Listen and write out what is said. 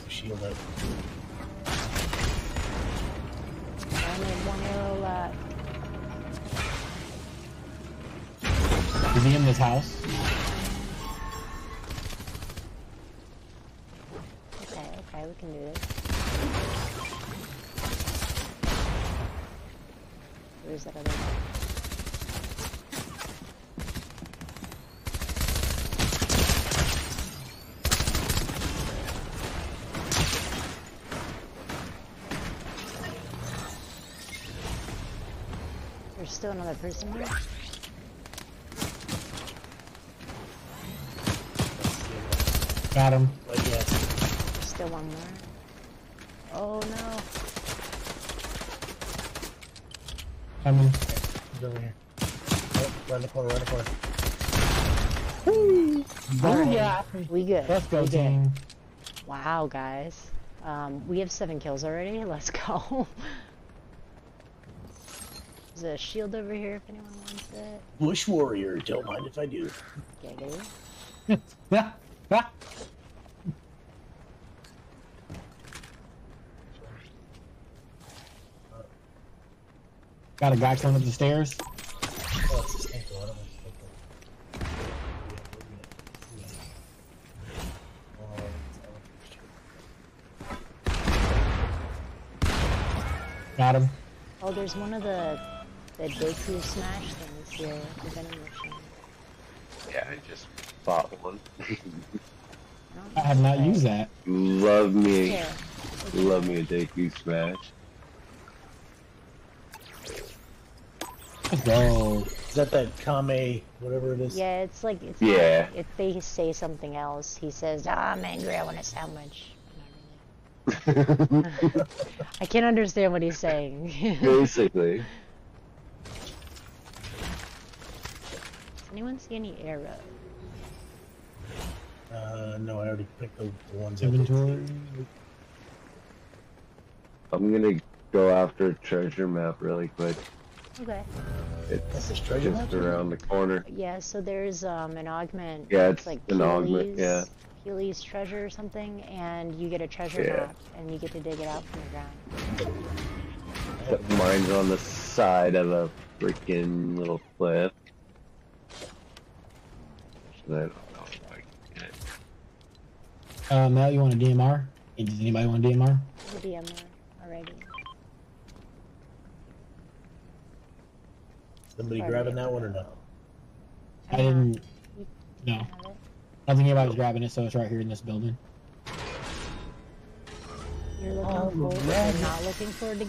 gets my shield out. Only one arrow left. Is he in this house? Okay, okay, we can do this. Where's that other one? There's still another person here. Got him. Like, yeah. Still one more. Oh no. Coming. He's over here. Oh, right in the corner, right in the corner. Woo! Right. Yeah. We good. Let's go, team. Wow, guys. We have 7 kills already. Let's go. There's a shield over here if anyone wants it. Bush warrior, don't mind if I do. Okay, do. Got a guy coming up the stairs. Oh, it's the same one. Got him. Oh, there's one of the. That Deku smash things here with venom machine. Yeah, I just bought one. I have not used that. Love me. Okay. Okay. Love me a Deku smash. Let's go. Is that Kame, whatever it is? Yeah, it's like, it's yeah. Like, if they say something else, he says, ah, I'm angry, I want a sandwich. I can't understand what he's saying. Basically. Anyone see any arrows? No, I already picked the ones inventory. I'm gonna go after treasure map really quick. Okay. It's just around the corner. Yeah, so there's an augment. Yeah, it's like an augment. Yeah. Healy's treasure or something, and you get a treasure map, and you get to dig it out from the ground. But mine's on the side of a freaking little cliff. I don't know if I can get it. Mal, you want a DMR? Does anybody want a DMR? A DMR already. Somebody grabbing that one or no? I didn't. No. I don't think anybody was grabbing it, so it's right here in this building. You're looking forward. Not looking forward to.